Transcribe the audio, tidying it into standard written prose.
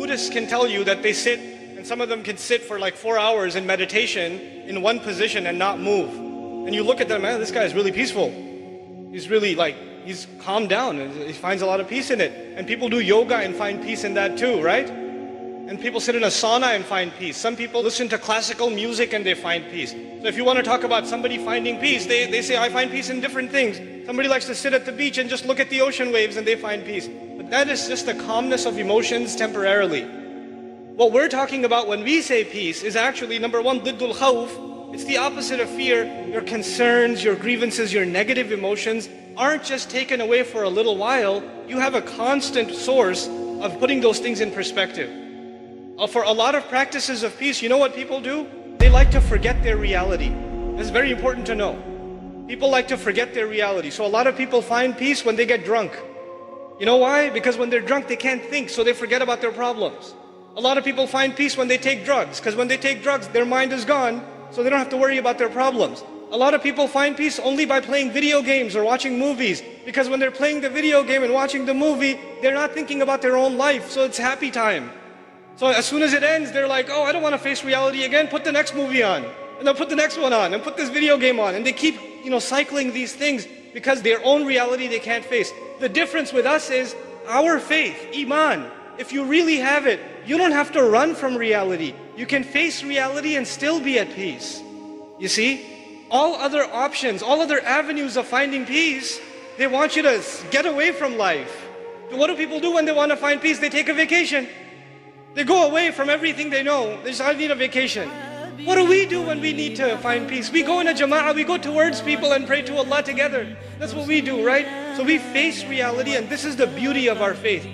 Buddhists can tell you that they sit, and some of them can sit for like 4 hours in meditation in one position and not move. And you look at them, man, this guy is really peaceful. He's really like, he's calmed down and he finds a lot of peace in it. And people do yoga and find peace in that too, right? And people sit in a sauna and find peace. Some people listen to classical music and they find peace. So if you want to talk about somebody finding peace, they say, I find peace in different things. Somebody likes to sit at the beach and just look at the ocean waves and they find peace. But that is just the calmness of emotions temporarily. What we're talking about when we say peace is actually, number one, diddul khawf. It's the opposite of fear. Your concerns, your grievances, your negative emotions aren't just taken away for a little while. You have a constant source of putting those things in perspective. For a lot of practices of peace, you know what people do? They like to forget their reality. It's very important to know. People like to forget their reality. So a lot of people find peace when they get drunk. You know why? Because when they're drunk, they can't think, so they forget about their problems. A lot of people find peace when they take drugs, because when they take drugs, their mind is gone, so they don't have to worry about their problems. A lot of people find peace only by playing video games or watching movies, because when they're playing the video game and watching the movie, they're not thinking about their own life, so it's happy time. So as soon as it ends, they're like, oh, I don't want to face reality again, put the next movie on, and then put the next one on, and put this video game on, and they keep, you know, cycling these things because their own reality they can't face. The difference with us is our faith, Iman. If you really have it, you don't have to run from reality. You can face reality and still be at peace. You see? All other options, all other avenues of finding peace, they want you to get away from life. What do people do when they want to find peace? They take a vacation. They go away from everything they know. They just, I need a vacation. What do we do when we need to find peace? We go in a jama'a, we go towards people and pray to Allah together. That's what we do, right? So we face reality, and this is the beauty of our faith.